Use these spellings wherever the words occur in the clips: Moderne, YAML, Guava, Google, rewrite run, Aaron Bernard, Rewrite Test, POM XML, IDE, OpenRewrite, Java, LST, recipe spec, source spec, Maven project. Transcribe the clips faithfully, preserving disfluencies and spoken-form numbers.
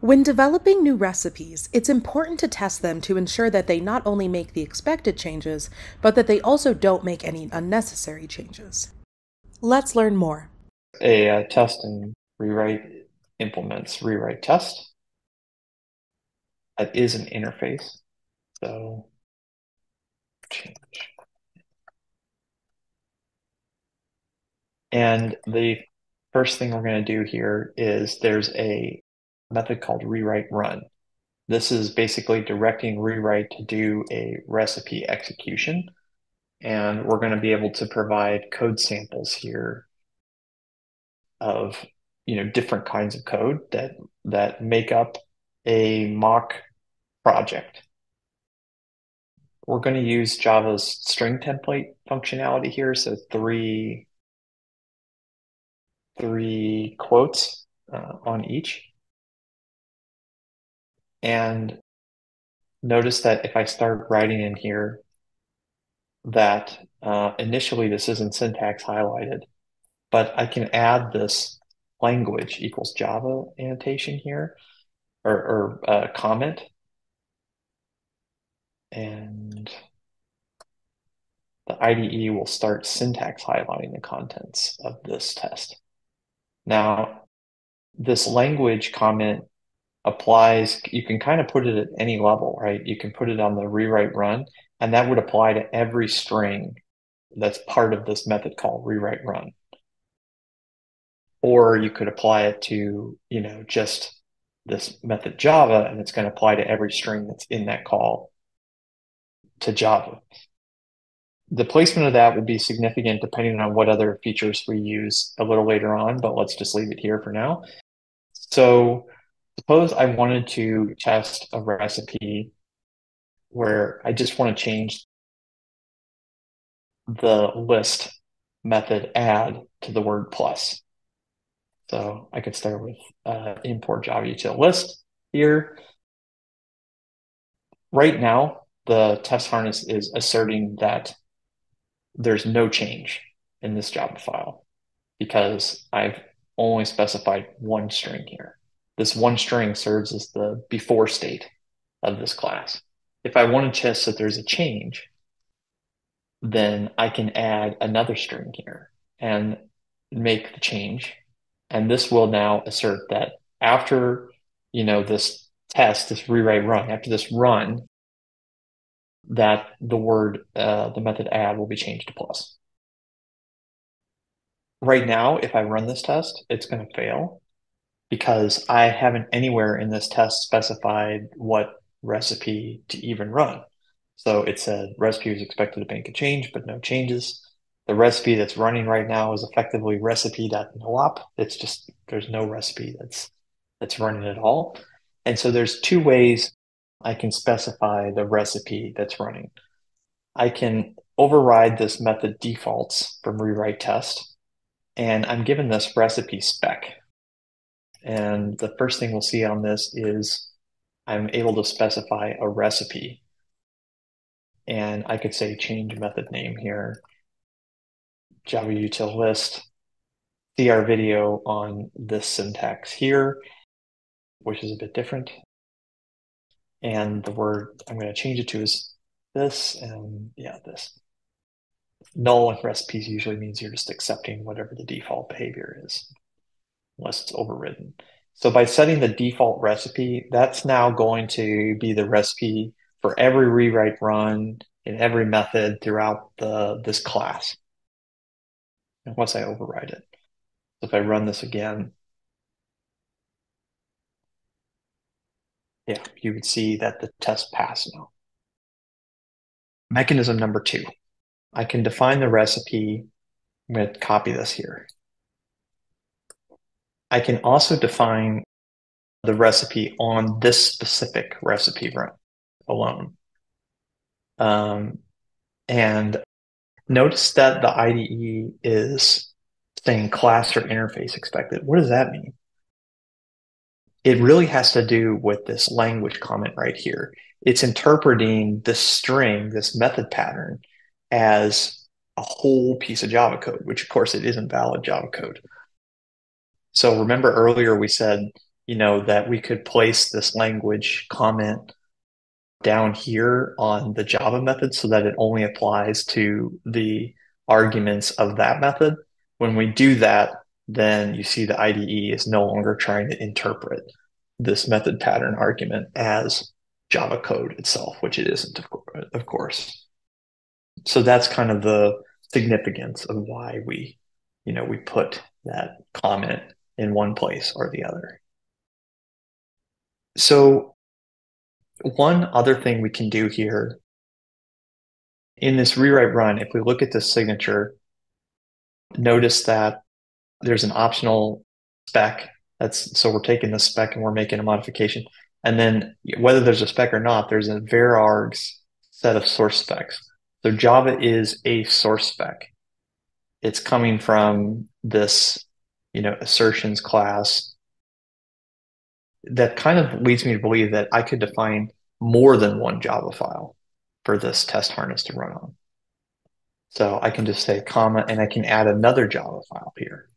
When developing new recipes, it's important to test them to ensure that they not only make the expected changes, but that they also don't make any unnecessary changes. Let's learn more. A uh, test in Rewrite implements Rewrite Test. That is an interface. So change. And the first thing we're going to do here is there's a method called rewrite run. This is basically directing rewrite to do a recipe execution. And we're going to be able to provide code samples here of, you know, different kinds of code that, that make up a mock project. We're going to use Java's string template functionality here. So three, three quotes uh, on each. And notice that if I start writing in here, that uh, initially this isn't syntax highlighted, but I can add this language equals Java annotation here, or, or uh, comment. And the I D E will start syntax highlighting the contents of this test. Now, this language comment applies, you can kind of put it at any level, right? You can put it on the rewrite run, and that would apply to every string that's part of this method called rewrite run. Or you could apply it to, you know, just this method Java, and it's going to apply to every string that's in that call to Java. The placement of that would be significant depending on what other features we use a little later on, but let's just leave it here for now. So suppose I wanted to test a recipe where I just want to change the list method add to the word plus. So I could start with uh, import Java util list here. Right now, the test harness is asserting that there's no change in this Java file because I've only specified one string here. This one string serves as the before state of this class. If I want to test that there's a change, then I can add another string here and make the change. And this will now assert that after, you know, this test, this rewrite run, after this run, that the word, uh, the method add will be changed to plus. Right now, if I run this test, it's going to fail, because I haven't anywhere in this test specified what recipe to even run. So it said recipe was expected to make a change, but no changes. The recipe that's running right now is effectively recipe.noop. It's just, there's no recipe that's, that's running at all. And so there's two ways I can specify the recipe that's running. I can override this method defaults from rewrite test, and I'm given this recipe spec. And the first thing we'll see on this is I'm able to specify a recipe. And I could say change method name here, Java util list. See our video on this syntax here, which is a bit different. And the word I'm going to change it to is this, and yeah, this. Null with recipes usually means you're just accepting whatever the default behavior is, unless it's overridden. So by setting the default recipe, that's now going to be the recipe for every rewrite run in every method throughout the this class. And once I override it, so if I run this again, yeah, you would see that the test passed now. Mechanism number two, I can define the recipe. I'm going to copy this here. I can also define the recipe on this specific recipe run alone. Um, and notice that the I D E is saying class or interface expected. What does that mean? It really has to do with this language comment right here. It's interpreting this string, this method pattern, as a whole piece of Java code, which of course it isn't valid Java code. So remember earlier we said you know, that we could place this language comment down here on the Java method so that it only applies to the arguments of that method. When we do that, then you see the I D E is no longer trying to interpret this method pattern argument as Java code itself, which it isn't, of, co of course. So that's kind of the significance of why we, you know, we put that comment in one place or the other. So one other thing we can do here in this rewrite run, if we look at the signature, notice that there's an optional spec. That's, so we're taking the spec and we're making a modification. And then whether there's a spec or not, there's a var args set of source specs. So Java is a source spec. It's coming from this, you know, assertions class. That kind of leads me to believe that I could define more than one Java file for this test harness to run on. So I can just say comma, and I can add another Java file here.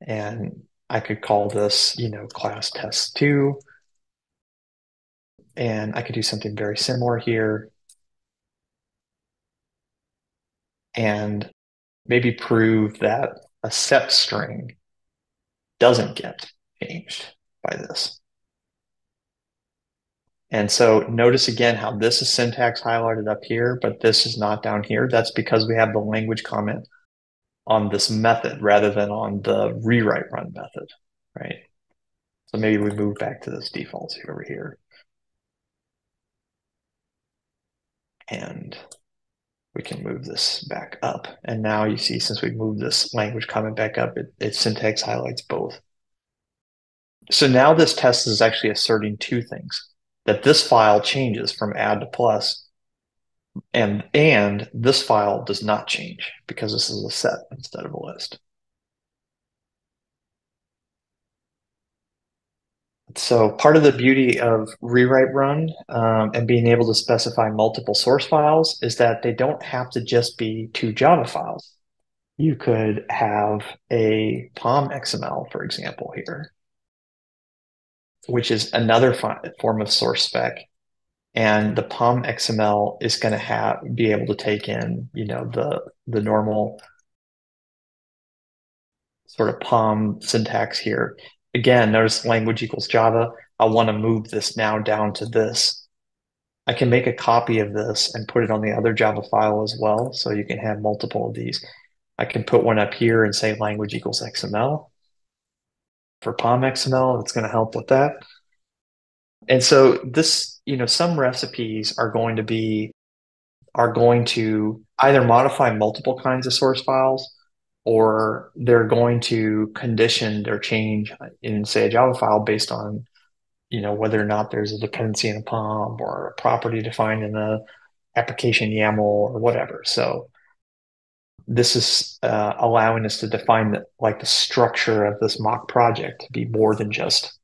And I could call this, you know, class test two. And I could do something very similar here. And maybe prove that a set string doesn't get changed by this. And so notice again how this is syntax highlighted up here, but this is not down here. That's because we have the language comment on this method rather than on the rewrite run method, right? So maybe we move back to this defaults over here. And we can move this back up. And now you see, since we moved this language comment back up, it, it syntax highlights both. So now this test is actually asserting two things, that this file changes from add to plus, and, and this file does not change because this is a set instead of a list. So part of the beauty of rewrite run um, and being able to specify multiple source files is that they don't have to just be two Java files. You could have a P O M X M L, for example, here, which is another form of source spec. And the P O M X M L is going to have be able to take in, you know, the, the normal sort of P O M syntax here. Again, notice language equals Java. I want to move this now down to this. I can make a copy of this and put it on the other Java file as well. So you can have multiple of these. I can put one up here and say language equals X M L. For P O M X M L, it's going to help with that. And so this, you know, some recipes are going to be, are going to either modify multiple kinds of source files, or they're going to condition their change in, say, a Java file based on, you know, whether or not there's a dependency in a P O M or a property defined in the application YAML or whatever. So this is uh, allowing us to define the, like the structure of this mock project to be more than just,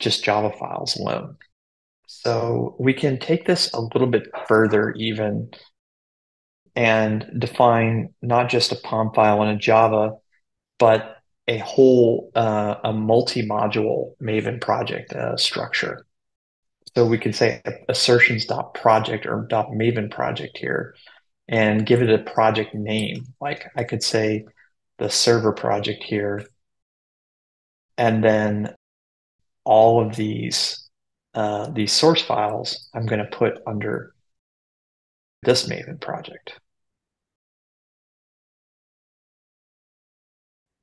just Java files alone. So we can take this a little bit further even, and define not just a P O M file in a Java, but a whole, uh, a multi-module Maven project uh, structure. So we can say assertions.project or .maven project here, and give it a project name. Like I could say the server project here, and then all of these, uh, these source files I'm going to put under this Maven project.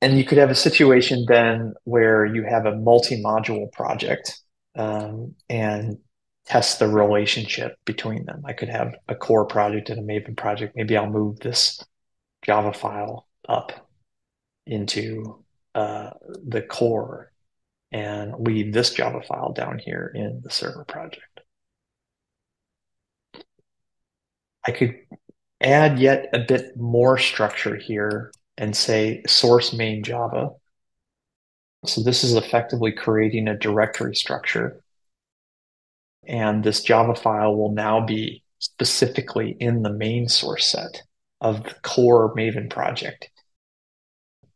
And you could have a situation then where you have a multi-module project um, and test the relationship between them. I could have a core project and a Maven project. Maybe I'll move this Java file up into uh, the core and leave this Java file down here in the server project. I could add yet a bit more structure here and say source main Java. So this is effectively creating a directory structure. And this Java file will now be specifically in the main source set of the core Maven project.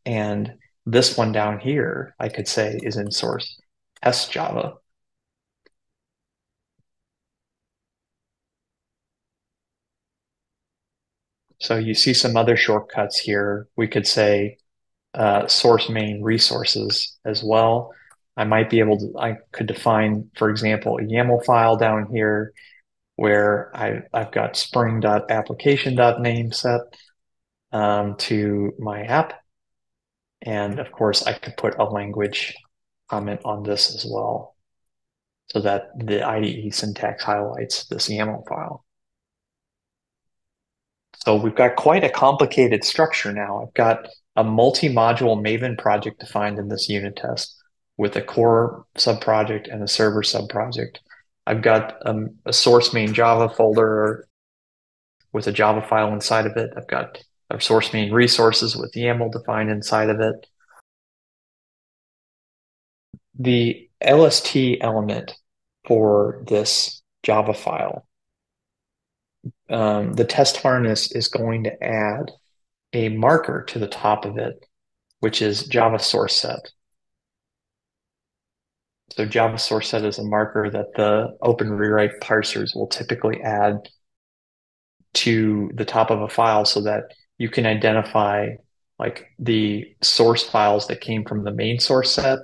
And this one down here, I could say is in source test Java. So you see some other shortcuts here. We could say uh, source main resources as well. I might be able to, I could define, for example, a YAML file down here where I, I've got spring.application.name set um, to my app. And of course, I could put a language comment on this as well so that the I D E syntax highlights this YAML file. So we've got quite a complicated structure now. I've got a multi-module Maven project defined in this unit test with a core sub-project and a server sub-project. I've got um, a source main Java folder with a Java file inside of it. I've got a source main resources with YAML defined inside of it. The L S T element for this Java file, Um, the test harness is going to add a marker to the top of it, which is Java source set. So Java source set is a marker that the OpenRewrite parsers will typically add to the top of a file so that you can identify like the source files that came from the main source set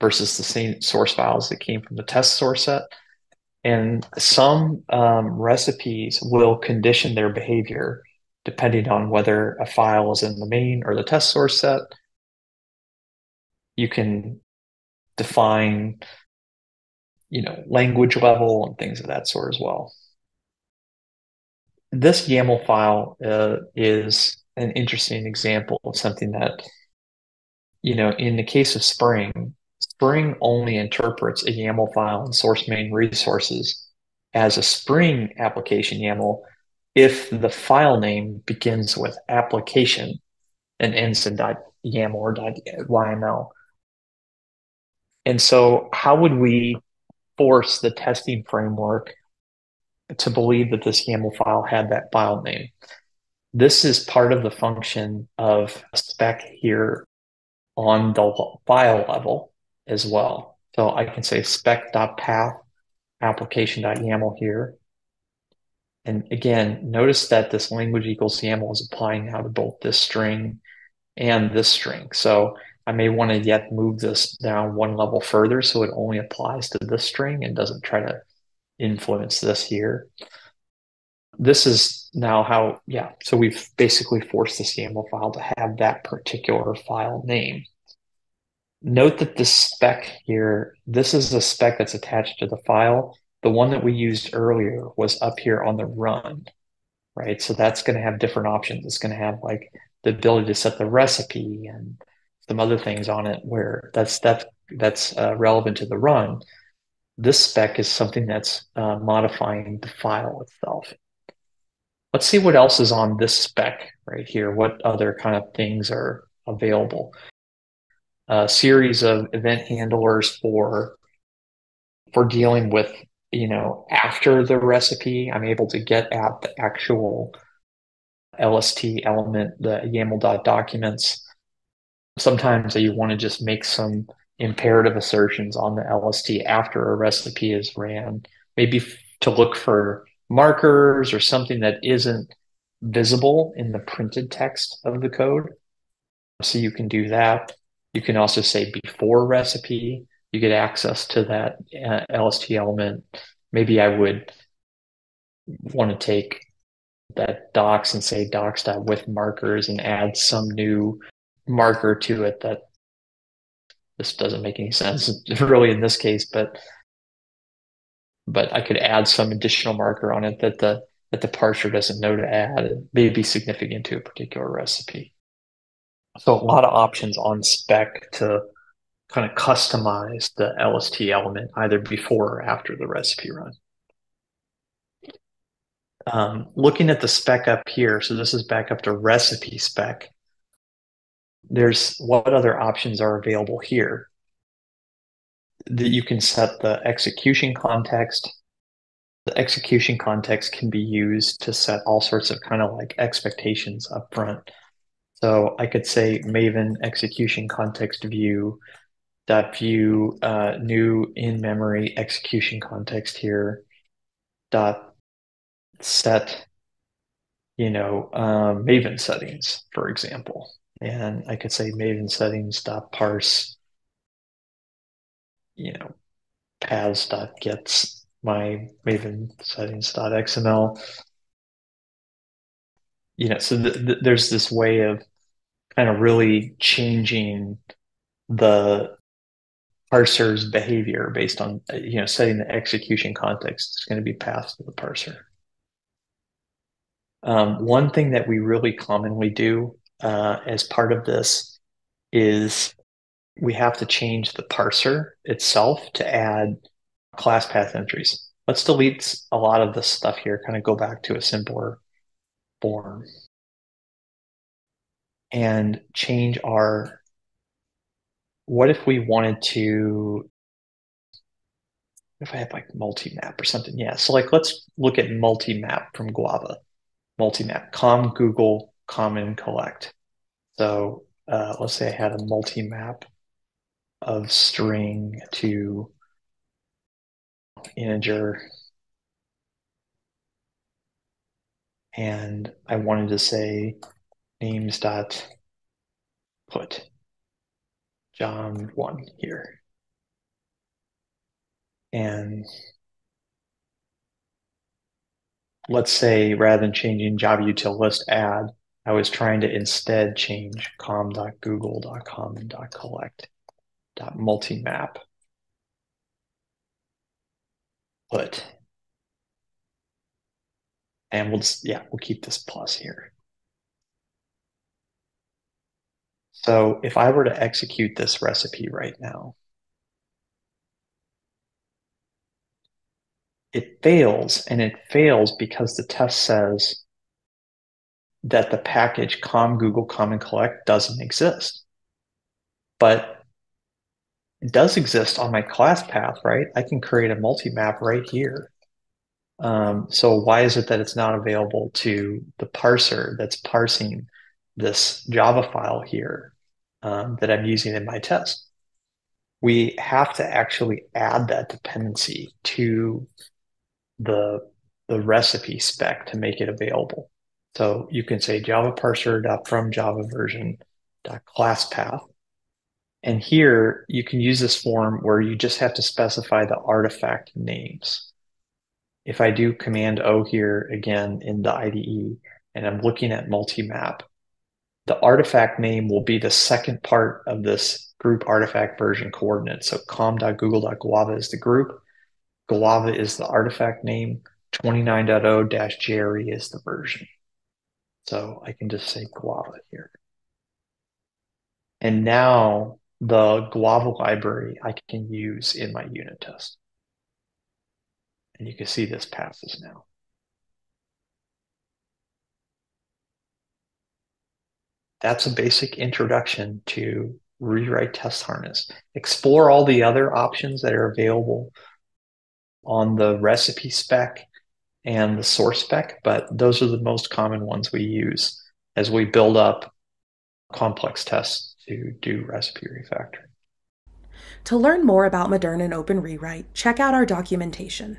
versus the same source files that came from the test source set. And some um, recipes will condition their behavior depending on whether a file is in the main or the test source set. You can define, you know, language level and things of that sort as well. This YAML file uh, is an interesting example of something that, you know, in the case of Spring, Spring only interprets a YAML file in source main resources as a Spring application YAML if the file name begins with application and ends in .yaml or .yml. And so how would we force the testing framework to believe that this YAML file had that file name? This is part of the function of spec here on the file level as well. So I can say spec.path application.yaml here. And again, notice that this language equals YAML is applying now to both this string and this string. So I may want to yet move this down one level further so it only applies to this string and doesn't try to influence this here. This is now how, yeah, so we've basically forced this YAML file to have that particular file name. Note that this spec here, this is a spec that's attached to the file. The one that we used earlier was up here on the run, right? So that's going to have different options. It's going to have like the ability to set the recipe and some other things on it where that's that's, that's uh, relevant to the run. This spec is something that's uh, modifying the file itself. Let's see what else is on this spec right here, what other kind of things are available. A series of event handlers for for dealing with, you know, after the recipe, I'm able to get at the actual L S T element, the YAML.documents. Sometimes you want to just make some imperative assertions on the L S T after a recipe is ran, maybe to look for markers or something that isn't visible in the printed text of the code. So you can do that. You can also say before recipe, you get access to that uh, L S T element. Maybe I would want to take that docs and say docs.with markers and add some new marker to it that this doesn't make any sense really in this case, but but I could add some additional marker on it that the that the parser doesn't know to add. It may be significant to a particular recipe. So a lot of options on spec to kind of customize the L S T element either before or after the recipe run. Um, looking at the spec up here, so this is back up to recipe spec. There's what other options are available here. That you can set the execution context. The execution context can be used to set all sorts of kind of like expectations up front. So I could say Maven execution context view dot view uh, new in memory execution context here, dot set, you know, uh, Maven settings, for example. And I could say Maven settings dot parse, you know, paths dot gets my Maven settings dot X M L. You know, so th th there's this way of kind of really changing the parser's behavior based on, you know, setting the execution context that's going to be passed to the parser. Um, one thing that we really commonly do uh, as part of this is we have to change the parser itself to add class path entries. Let's delete a lot of this stuff here, kind of go back to a simpler form and change our, what if we wanted to, if I had like multi-map or something? Yeah, so like let's look at multi-map from Guava. Multi-map, com, Google, common, collect. So uh, let's say I had a multi-map of string to integer. And I wanted to say names dot put John one here, and let's say rather than changing jobview to list add, I was trying to instead change com dot Google dot common dot collect dot multimap put. And we'll just, yeah, we'll keep this plus here. So if I were to execute this recipe right now, it fails, and it fails because the test says that the package com, Google, common, collect doesn't exist. But it does exist on my class path, right? I can create a multi-map right here. Um, so why is it that it's not available to the parser that's parsing this Java file here um, that I'm using in my test? We have to actually add that dependency to the, the recipe spec to make it available. So you can say Java parser.from Java version class path. And here you can use this form where you just have to specify the artifact names. If I do command O here again in the I D E, and I'm looking at multi-map, the artifact name will be the second part of this group artifact version coordinate. So com.google.guava is the group. Guava is the artifact name. twenty-nine dot zero dash J R E is the version. So I can just say Guava here. And now the Guava library I can use in my unit test. And you can see this passes now. That's a basic introduction to Rewrite Test Harness. Explore all the other options that are available on the recipe spec and the source spec, but those are the most common ones we use as we build up complex tests to do recipe refactoring. To learn more about Moderne and OpenRewrite, check out our documentation.